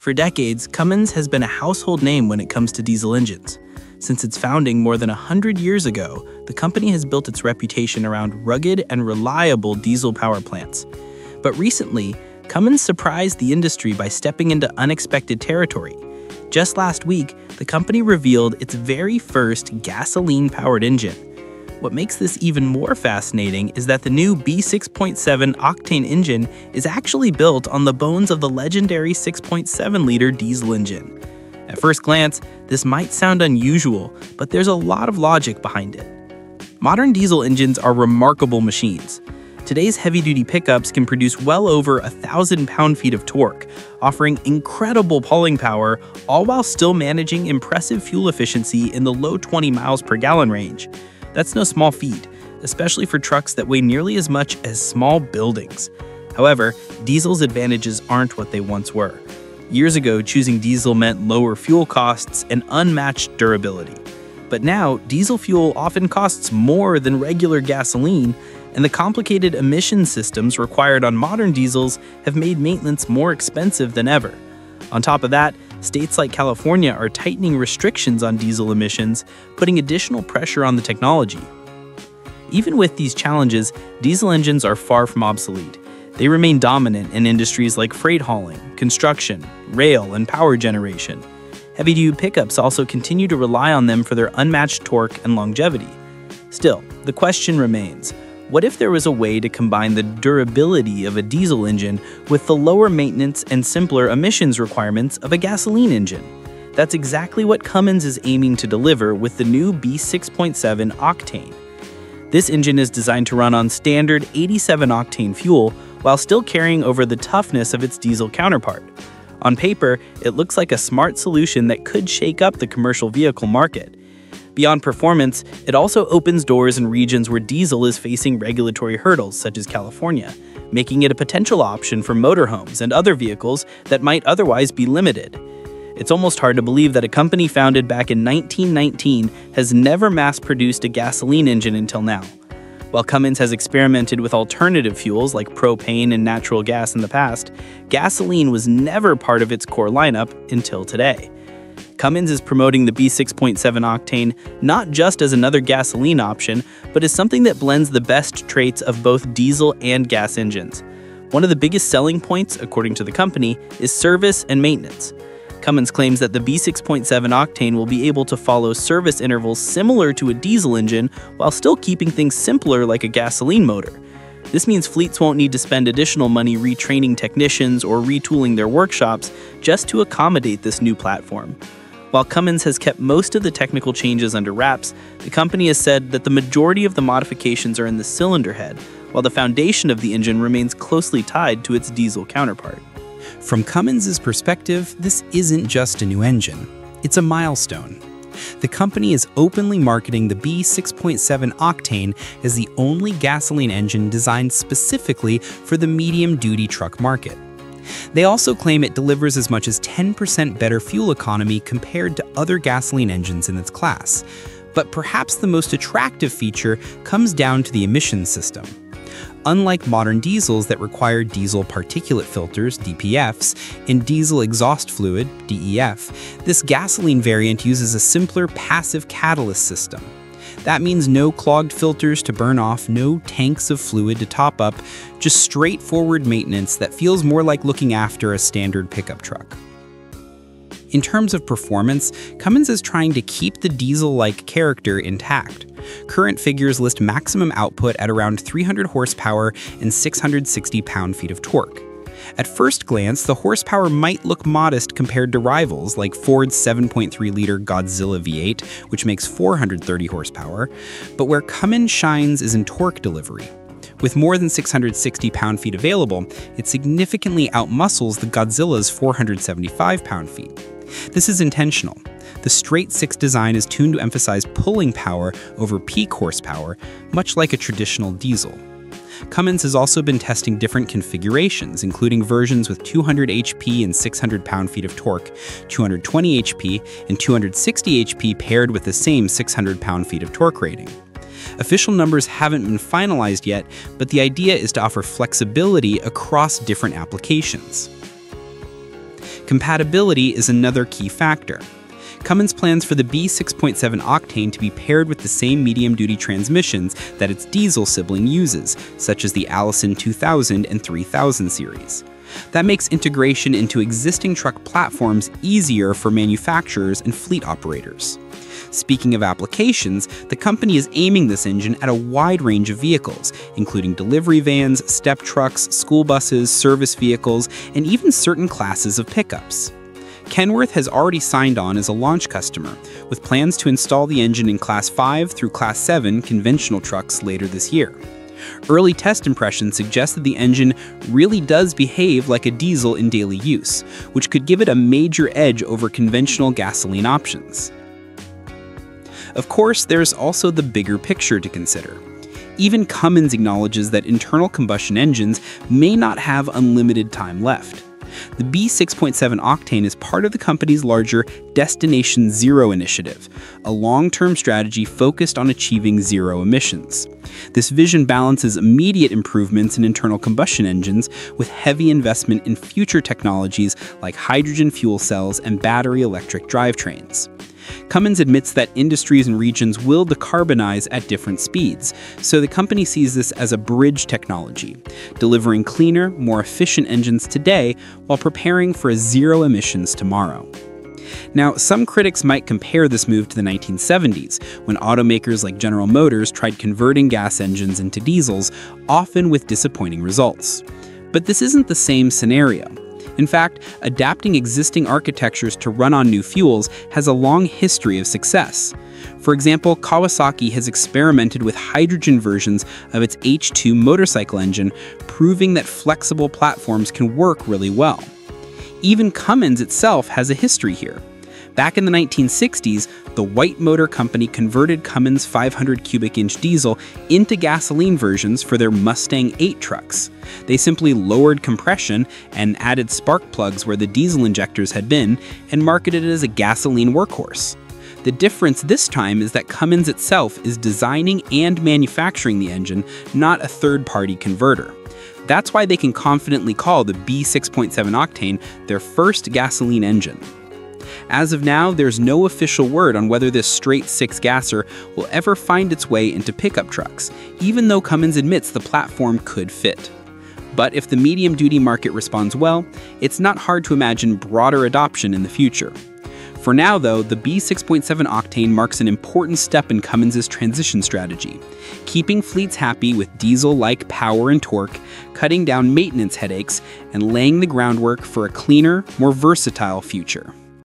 For decades, Cummins has been a household name when it comes to diesel engines. Since its founding more than 100 years ago, the company has built its reputation around rugged and reliable diesel power plants. But recently, Cummins surprised the industry by stepping into unexpected territory. Just last week, the company revealed its very first gasoline-powered engine. What makes this even more fascinating is that the new B6.7 Octane engine is actually built on the bones of the legendary 6.7-liter diesel engine. At first glance, this might sound unusual, but there's a lot of logic behind it. Modern diesel engines are remarkable machines. Today's heavy-duty pickups can produce well over 1,000 pound-feet of torque, offering incredible pulling power, all while still managing impressive fuel efficiency in the low 20 miles per gallon range. That's no small feat, especially for trucks that weigh nearly as much as small buildings. However, diesel's advantages aren't what they once were. Years ago, choosing diesel meant lower fuel costs and unmatched durability. But now, diesel fuel often costs more than regular gasoline, and the complicated emission systems required on modern diesels have made maintenance more expensive than ever. On top of that, states like California are tightening restrictions on diesel emissions, putting additional pressure on the technology. Even with these challenges, diesel engines are far from obsolete. They remain dominant in industries like freight hauling, construction, rail, and power generation. Heavy-duty pickups also continue to rely on them for their unmatched torque and longevity. Still, the question remains, what if there was a way to combine the durability of a diesel engine with the lower maintenance and simpler emissions requirements of a gasoline engine? That's exactly what Cummins is aiming to deliver with the new B6.7 Octane. This engine is designed to run on standard 87 octane fuel while still carrying over the toughness of its diesel counterpart. On paper, it looks like a smart solution that could shake up the commercial vehicle market. Beyond performance, it also opens doors in regions where diesel is facing regulatory hurdles, such as California, making it a potential option for motorhomes and other vehicles that might otherwise be limited. It's almost hard to believe that a company founded back in 1919 has never mass-produced a gasoline engine until now. While Cummins has experimented with alternative fuels like propane and natural gas in the past, gasoline was never part of its core lineup until today. Cummins is promoting the B6.7 Octane not just as another gasoline option, but as something that blends the best traits of both diesel and gas engines. One of the biggest selling points, according to the company, is service and maintenance. Cummins claims that the B6.7 Octane will be able to follow service intervals similar to a diesel engine while still keeping things simpler like a gasoline motor. This means fleets won't need to spend additional money retraining technicians or retooling their workshops just to accommodate this new platform. While Cummins has kept most of the technical changes under wraps, the company has said that the majority of the modifications are in the cylinder head, while the foundation of the engine remains closely tied to its diesel counterpart. From Cummins' perspective, this isn't just a new engine. It's a milestone. The company is openly marketing the B6.7 Octane as the only gasoline engine designed specifically for the medium-duty truck market. They also claim it delivers as much as 10% better fuel economy compared to other gasoline engines in its class. But perhaps the most attractive feature comes down to the emission system. Unlike modern diesels that require diesel particulate filters, DPFs, and diesel exhaust fluid, DEF, this gasoline variant uses a simpler passive catalyst system. That means no clogged filters to burn off, no tanks of fluid to top up, just straightforward maintenance that feels more like looking after a standard pickup truck. In terms of performance, Cummins is trying to keep the diesel-like character intact. Current figures list maximum output at around 300 horsepower and 660 pound-feet of torque. At first glance, the horsepower might look modest compared to rivals like Ford's 7.3-liter Godzilla V8, which makes 430 horsepower, but where Cummins shines is in torque delivery. With more than 660 pound-feet available, it significantly outmuscles the Godzilla's 475 pound-feet. This is intentional. The straight six design is tuned to emphasize pulling power over peak horsepower, much like a traditional diesel. Cummins has also been testing different configurations, including versions with 200 HP and 600 pound-feet of torque, 220 HP and 260 HP paired with the same 600 pound-feet of torque rating. Official numbers haven't been finalized yet, but the idea is to offer flexibility across different applications. Compatibility is another key factor. Cummins plans for the B6.7 Octane to be paired with the same medium-duty transmissions that its diesel sibling uses, such as the Allison 2000 and 3000 series. That makes integration into existing truck platforms easier for manufacturers and fleet operators. Speaking of applications, the company is aiming this engine at a wide range of vehicles, including delivery vans, step trucks, school buses, service vehicles, and even certain classes of pickups. Kenworth has already signed on as a launch customer, with plans to install the engine in Class 5 through Class 7 conventional trucks later this year. Early test impressions suggest that the engine really does behave like a diesel in daily use, which could give it a major edge over conventional gasoline options. Of course, there's also the bigger picture to consider. Even Cummins acknowledges that internal combustion engines may not have unlimited time left. The B6.7 Octane is part of the company's larger Destination Zero initiative, a long-term strategy focused on achieving zero emissions. This vision balances immediate improvements in internal combustion engines with heavy investment in future technologies like hydrogen fuel cells and battery electric drivetrains. Cummins admits that industries and regions will decarbonize at different speeds, so the company sees this as a bridge technology, delivering cleaner, more efficient engines today while preparing for a zero emissions tomorrow. Now, some critics might compare this move to the 1970s, when automakers like General Motors tried converting gas engines into diesels, often with disappointing results. But this isn't the same scenario. In fact, adapting existing architectures to run on new fuels has a long history of success. For example, Kawasaki has experimented with hydrogen versions of its H2 motorcycle engine, proving that flexible platforms can work really well. Even Cummins itself has a history here. Back in the 1960s, the White Motor Company converted Cummins' 500 cubic inch diesel into gasoline versions for their Mustang 8 trucks. They simply lowered compression and added spark plugs where the diesel injectors had been and marketed it as a gasoline workhorse. The difference this time is that Cummins itself is designing and manufacturing the engine, not a third-party converter. That's why they can confidently call the B6.7 Octane their first gasoline engine. As of now, there's no official word on whether this straight six-gasser will ever find its way into pickup trucks, even though Cummins admits the platform could fit. But if the medium-duty market responds well, it's not hard to imagine broader adoption in the future. For now, though, the B6.7 Octane marks an important step in Cummins' transition strategy, keeping fleets happy with diesel-like power and torque, cutting down maintenance headaches, and laying the groundwork for a cleaner, more versatile future.